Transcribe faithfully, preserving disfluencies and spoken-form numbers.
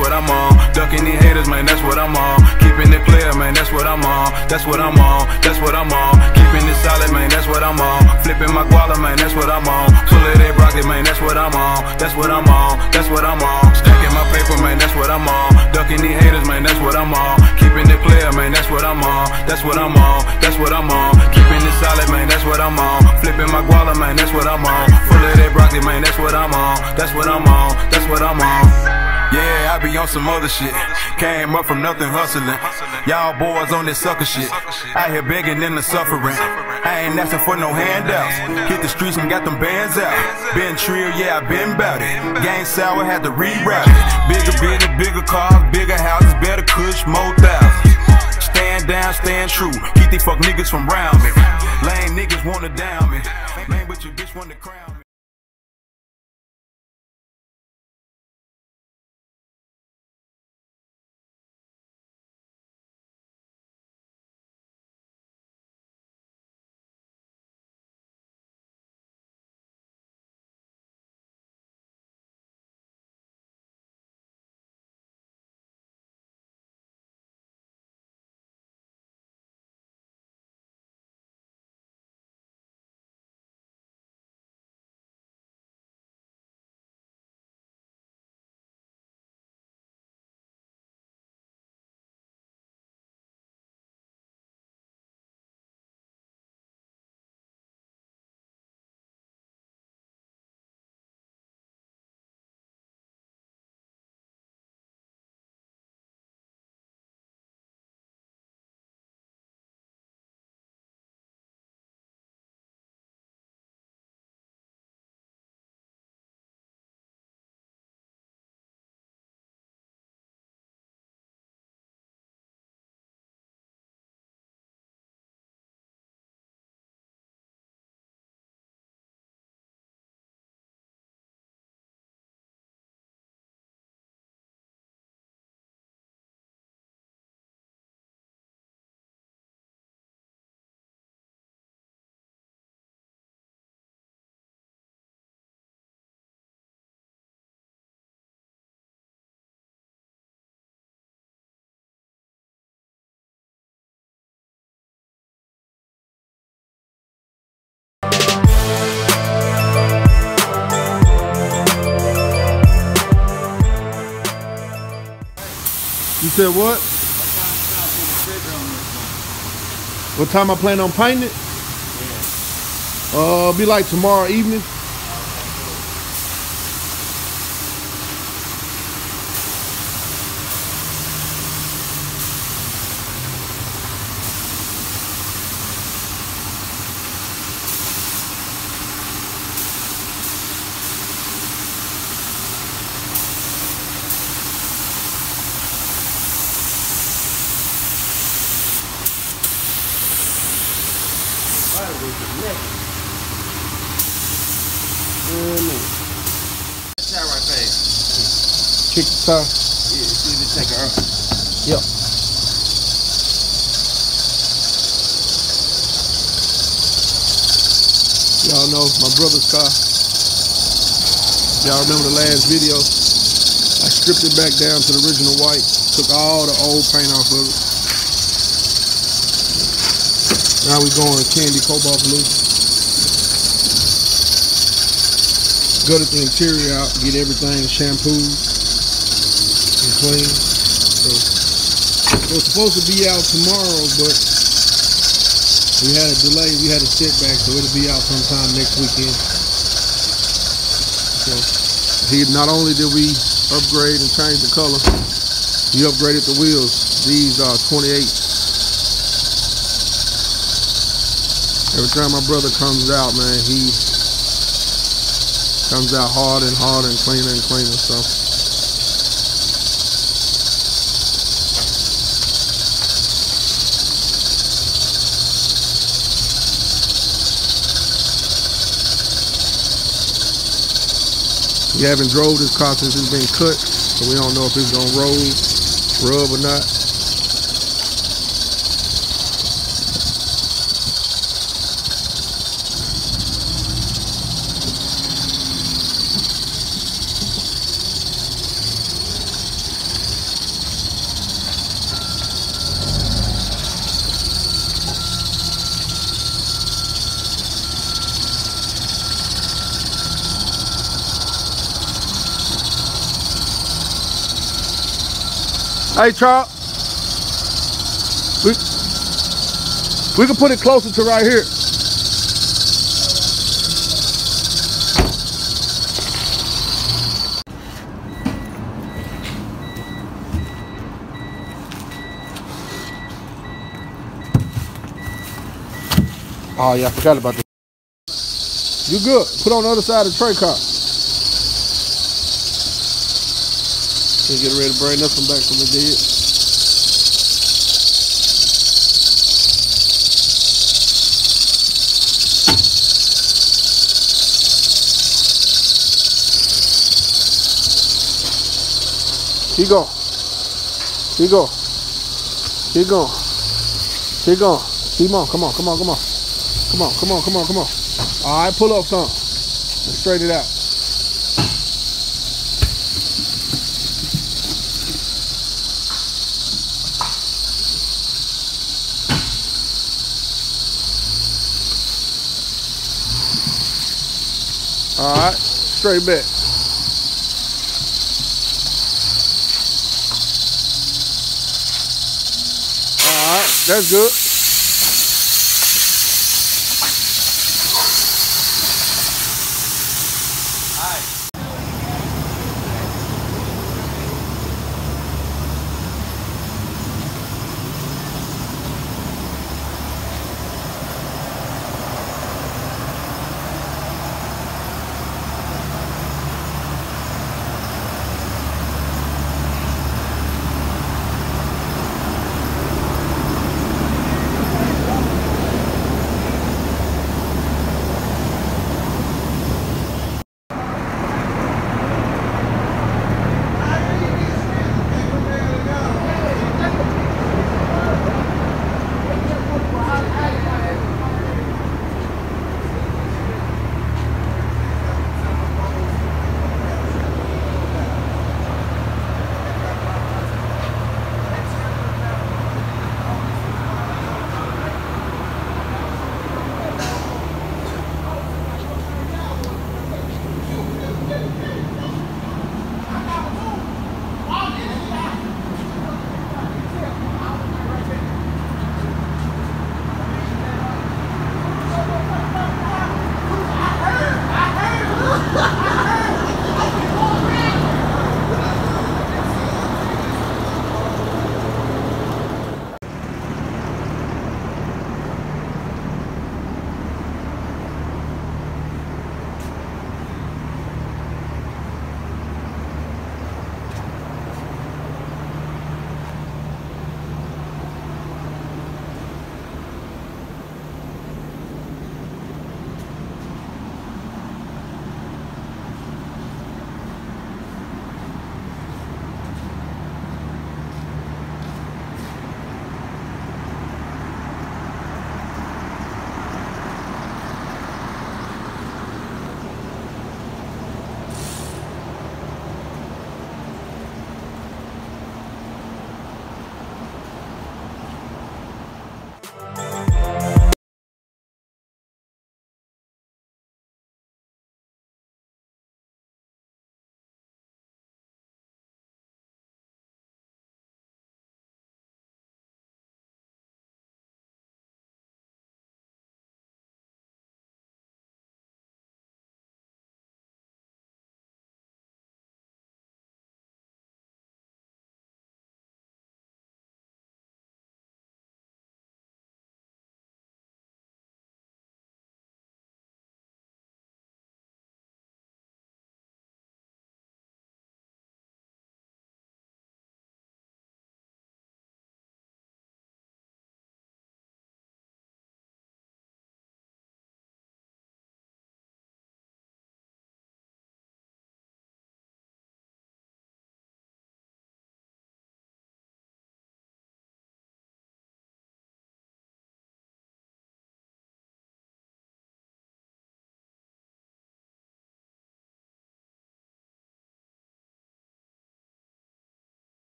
what I'm on. Ducking these haters, man, that's what I'm on. Keeping it clear, man, that's what I'm on. That's what I'm on, that's what I'm on. Keeping it solid, man, that's what I'm on. Flipping my guala, man, that's what I'm on. Full of that rocket, man, that's what I'm on. That's what I'm on, that's what I'm on. Stacking my paper, man, that's what I'm on. Ducking these haters, man, that's what I'm on. Keeping it clear, man, that's what I'm on. That's what I'm on, that's what I'm on. Keeping it solid, man, that's what I'm on. Flipping my guala, man, that's what I'm on. Full of that broccoli, man, that's what I'm on. That's what I'm on, that's what I'm on. Yeah, I be on some other shit. Came up from nothing hustling. Y'all boys on this sucker shit. Out here begging and the suffering. I ain't asking for no handouts. Hit the streets and got them bands out. Been trill, yeah, I been bout it. Game sour, had to reroute it. Bigger, bigger, bigger cars, bigger houses, better kush, more thousands. Stand down, stand true. Keep these fuck niggas from round me. Lame niggas wanna down me. Man, but your bitch wanna crown me. You said what? What time I plan on painting it? Yeah. Uh, it'll be like tomorrow evening. Check the tire. Yeah, it's good to check it out. Yep. Y'all know my brother's car. Y'all remember the last video? I stripped it back down to the original white. Took all the old paint off of it. Now we going Kandy Cobalt Blue. Gutted the interior out, get everything shampooed and clean. So, so it's supposed to be out tomorrow, but we had a delay, we had a setback, so it'll be out sometime next weekend. So he, not only did we upgrade and change the color, we upgraded the wheels. These are twenty-eights. Every time my brother comes out, man, he comes out harder and harder and cleaner and cleaner, so. We haven't drove this car since it's been cut, so we don't know if it's gonna roll, rub or not. Hey, Charles. We, we can put it closer to right here. Oh, yeah, I forgot about this. You good. Put on the other side of the tray car. Just getting ready to bring this one back from the dead. Keep going. Keep going. Keep going. Keep going. Keep on. Come on. Come on. Come on. Come on. Come on. Come on. Come on. All right. Pull up some. And straighten it out. All right, straight back. All right, that's good.